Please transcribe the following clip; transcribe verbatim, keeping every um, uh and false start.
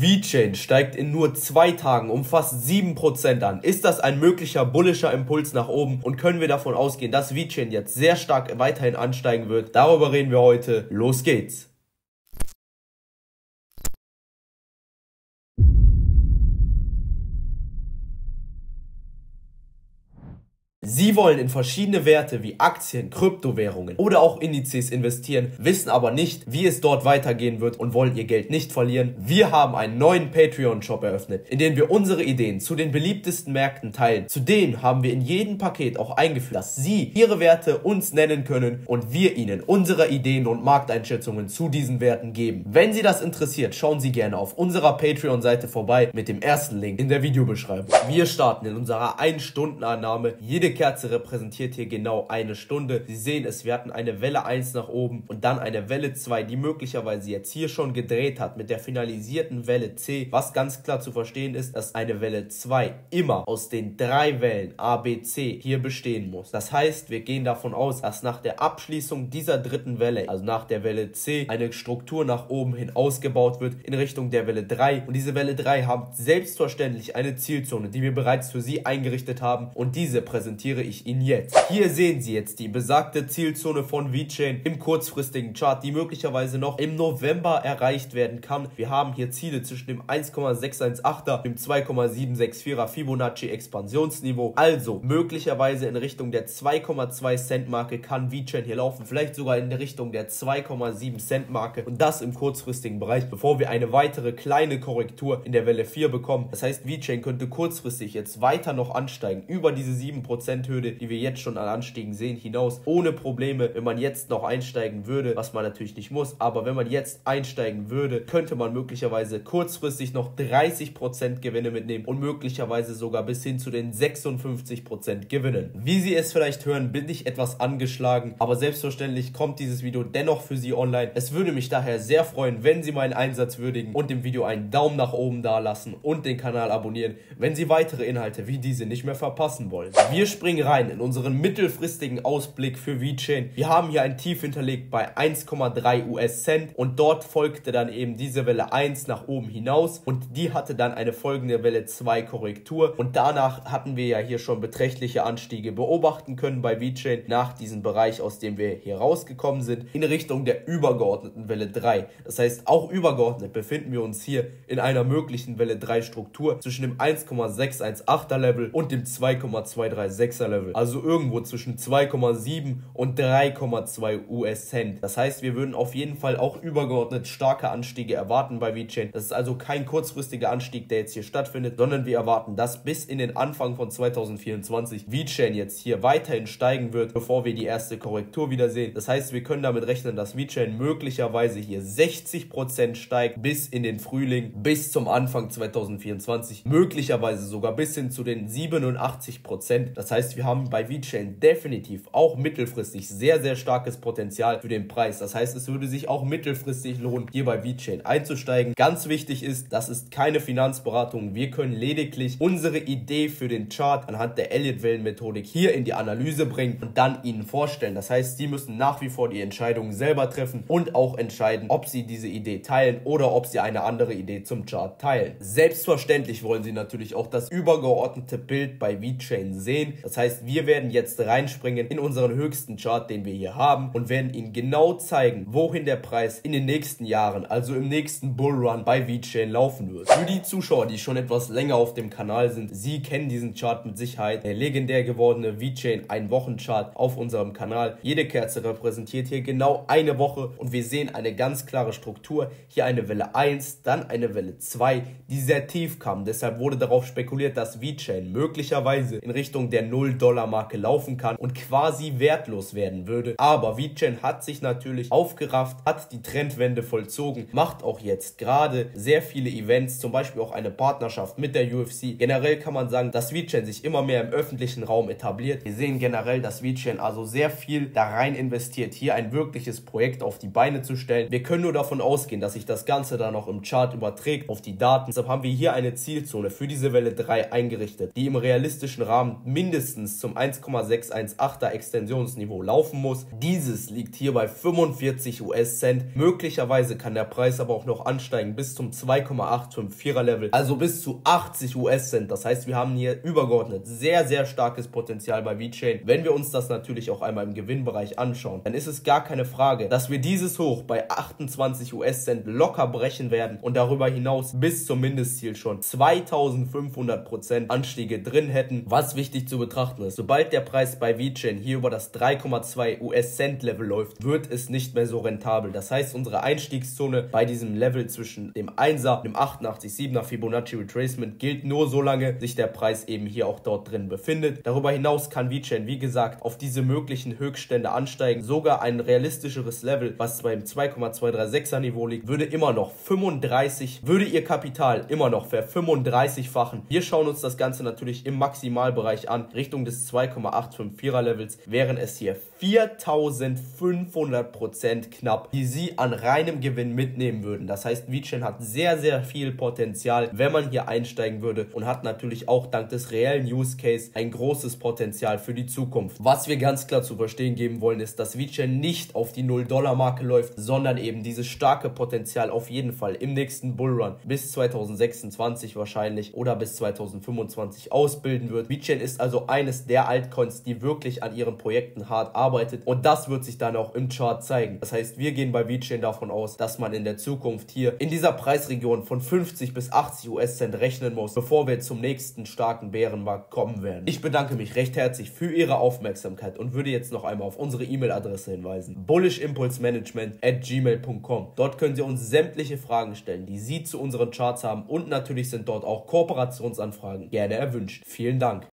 VeChain steigt in nur zwei Tagen um fast sieben Prozent an. Ist das ein möglicher bullischer Impuls nach oben und können wir davon ausgehen, dass VeChain jetzt sehr stark weiterhin ansteigen wird? Darüber reden wir heute. Los geht's! Sie wollen in verschiedene Werte wie Aktien, Kryptowährungen oder auch Indizes investieren, wissen aber nicht, wie es dort weitergehen wird und wollen ihr Geld nicht verlieren. Wir haben einen neuen Patreon-Shop eröffnet, in dem wir unsere Ideen zu den beliebtesten Märkten teilen. Zudem haben wir in jedem Paket auch eingeführt, dass Sie Ihre Werte uns nennen können und wir Ihnen unsere Ideen und Markteinschätzungen zu diesen Werten geben. Wenn Sie das interessiert, schauen Sie gerne auf unserer Patreon-Seite vorbei mit dem ersten Link in der Videobeschreibung. Wir starten in unserer ein-Stunden-Annahme. Jede Kerze repräsentiert hier genau eine Stunde. Sie sehen es, wir hatten eine Welle eins nach oben und dann eine Welle zwei, die möglicherweise jetzt hier schon gedreht hat mit der finalisierten Welle C, was ganz klar zu verstehen ist, dass eine Welle zwei immer aus den drei Wellen A, B, C hier bestehen muss. Das heißt, wir gehen davon aus, dass nach der Abschließung dieser dritten Welle, also nach der Welle C, eine Struktur nach oben hin ausgebaut wird in Richtung der Welle drei und diese Welle drei hat selbstverständlich eine Zielzone, die wir bereits für Sie eingerichtet haben und diese präsentieren ich Ihnen jetzt. Hier sehen Sie jetzt die besagte Zielzone von VeChain im kurzfristigen Chart, die möglicherweise noch im November erreicht werden kann. Wir haben hier Ziele zwischen dem eins Komma sechs eins achter, dem zwei Komma sieben sechs vierer Fibonacci Expansionsniveau. Also möglicherweise in Richtung der zwei Komma zwei Cent Marke kann VeChain hier laufen, vielleicht sogar in Richtung der zwei Komma sieben Cent Marke und das im kurzfristigen Bereich, bevor wir eine weitere kleine Korrektur in der Welle vier bekommen. Das heißt, VeChain könnte kurzfristig jetzt weiter noch ansteigen, über diese sieben Prozent Hürde, die wir jetzt schon an Anstiegen sehen, hinaus ohne Probleme. Wenn man jetzt noch einsteigen würde, was man natürlich nicht muss, aber wenn man jetzt einsteigen würde, könnte man möglicherweise kurzfristig noch dreißig Prozent Gewinne mitnehmen und möglicherweise sogar bis hin zu den sechsundfünfzig Prozent gewinnen. Wie Sie es vielleicht hören, bin ich etwas angeschlagen, aber selbstverständlich kommt dieses Video dennoch für Sie online. Es würde mich daher sehr freuen, wenn Sie meinen Einsatz würdigen und dem Video einen Daumen nach oben dalassen und den Kanal abonnieren, wenn Sie weitere Inhalte wie diese nicht mehr verpassen wollen. Wir sprechen rein in unseren mittelfristigen Ausblick für VeChain. Wir haben hier ein Tief hinterlegt bei eins Komma drei US-Cent und dort folgte dann eben diese Welle eins nach oben hinaus und die hatte dann eine folgende Welle zwei Korrektur und danach hatten wir ja hier schon beträchtliche Anstiege beobachten können bei VeChain nach diesem Bereich, aus dem wir hier rausgekommen sind, in Richtung der übergeordneten Welle drei. Das heißt, auch übergeordnet befinden wir uns hier in einer möglichen Welle drei Struktur zwischen dem eins Komma sechs eins achter Level und dem zwei Komma zwei drei sechs Level, also irgendwo zwischen zwei Komma sieben und drei Komma zwei US-Cent. Das heißt, wir würden auf jeden Fall auch übergeordnet starke Anstiege erwarten bei VeChain. Das ist also kein kurzfristiger Anstieg, der jetzt hier stattfindet, sondern wir erwarten, dass bis in den Anfang von zweitausendvierundzwanzig VeChain jetzt hier weiterhin steigen wird, bevor wir die erste Korrektur wiedersehen. Das heißt, wir können damit rechnen, dass VeChain möglicherweise hier sechzig Prozent steigt bis in den Frühling, bis zum Anfang zweitausendvierundzwanzig, möglicherweise sogar bis hin zu den siebenundachtzig Prozent. Das heißt, wir haben bei VeChain definitiv auch mittelfristig sehr, sehr starkes Potenzial für den Preis. Das heißt, es würde sich auch mittelfristig lohnen, hier bei VeChain einzusteigen. Ganz wichtig ist, das ist keine Finanzberatung. Wir können lediglich unsere Idee für den Chart anhand der Elliott-Wellen-Methodik hier in die Analyse bringen und dann Ihnen vorstellen. Das heißt, Sie müssen nach wie vor die Entscheidungen selber treffen und auch entscheiden, ob Sie diese Idee teilen oder ob Sie eine andere Idee zum Chart teilen. Selbstverständlich wollen Sie natürlich auch das übergeordnete Bild bei VeChain sehen. Das heißt, wir werden jetzt reinspringen in unseren höchsten Chart, den wir hier haben und werden Ihnen genau zeigen, wohin der Preis in den nächsten Jahren, also im nächsten Bullrun bei VeChain laufen wird. Für die Zuschauer, die schon etwas länger auf dem Kanal sind, Sie kennen diesen Chart mit Sicherheit. Der legendär gewordene VeChain Ein-Wochen-Chart auf unserem Kanal. Jede Kerze repräsentiert hier genau eine Woche und wir sehen eine ganz klare Struktur. Hier eine Welle eins, dann eine Welle zwei, die sehr tief kam. Deshalb wurde darauf spekuliert, dass VeChain möglicherweise in Richtung der null Dollar Marke laufen kann und quasi wertlos werden würde. Aber VeChain hat sich natürlich aufgerafft, hat die Trendwende vollzogen, macht auch jetzt gerade sehr viele Events, zum Beispiel auch eine Partnerschaft mit der U F C. Generell kann man sagen, dass VeChain sich immer mehr im öffentlichen Raum etabliert. Wir sehen generell, dass VeChain also sehr viel da rein investiert, hier ein wirkliches Projekt auf die Beine zu stellen. Wir können nur davon ausgehen, dass sich das Ganze dann noch im Chart überträgt auf die Daten. Deshalb haben wir hier eine Zielzone für diese Welle drei eingerichtet, die im realistischen Rahmen mindestens mindestens zum eins Komma sechs eins achter Extensionsniveau laufen muss. Dieses liegt hier bei fünfundvierzig US-Cent. Möglicherweise kann der Preis aber auch noch ansteigen bis zum zwei Komma acht fünf vierer Level, also bis zu achtzig US-Cent. Das heißt, wir haben hier übergeordnet sehr, sehr starkes Potenzial bei VeChain. Wenn wir uns das natürlich auch einmal im Gewinnbereich anschauen, dann ist es gar keine Frage, dass wir dieses Hoch bei achtundzwanzig US-Cent locker brechen werden und darüber hinaus bis zum Mindestziel schon zweitausendfünfhundert Prozent Anstiege drin hätten. Was wichtig zu betrachten ist, sobald der Preis bei VeChain hier über das drei Komma zwei US-Cent Level läuft, wird es nicht mehr so rentabel. Das heißt, unsere Einstiegszone bei diesem Level zwischen dem Einser und dem achtundachtzig Komma siebener Fibonacci Retracement gilt nur, solange sich der Preis eben hier auch dort drin befindet. Darüber hinaus kann VeChain, wie gesagt, auf diese möglichen Höchststände ansteigen. Sogar ein realistischeres Level, was beim zwei Komma zwei drei sechser Niveau liegt, würde immer noch fünfunddreißig, würde ihr Kapital immer noch verfünfunddreißigfachen. Wir schauen uns das Ganze natürlich im Maximalbereich an. Richtung des zwei Komma acht fünf vierer Levels wären es hier viertausendfünfhundert Prozent knapp, die sie an reinem Gewinn mitnehmen würden. Das heißt, VeChain hat sehr, sehr viel Potenzial, wenn man hier einsteigen würde, und hat natürlich auch dank des reellen Use Case ein großes Potenzial für die Zukunft. Was wir ganz klar zu verstehen geben wollen, ist, dass VeChain nicht auf die null Dollar Marke läuft, sondern eben dieses starke Potenzial auf jeden Fall im nächsten Bullrun bis zweitausendsechsundzwanzig wahrscheinlich oder bis zweitausendfünfundzwanzig ausbilden wird. VeChain ist also eines der Altcoins, die wirklich an ihren Projekten hart arbeitet, und das wird sich dann auch im Chart zeigen. Das heißt, wir gehen bei VeChain davon aus, dass man in der Zukunft hier in dieser Preisregion von fünfzig bis achtzig US-Cent rechnen muss, bevor wir zum nächsten starken Bärenmarkt kommen werden. Ich bedanke mich recht herzlich für Ihre Aufmerksamkeit und würde jetzt noch einmal auf unsere E-Mail-Adresse hinweisen: bullishimpulsemanagement at gmail punkt com. Dort können Sie uns sämtliche Fragen stellen, die Sie zu unseren Charts haben, und natürlich sind dort auch Kooperationsanfragen gerne erwünscht. Vielen Dank.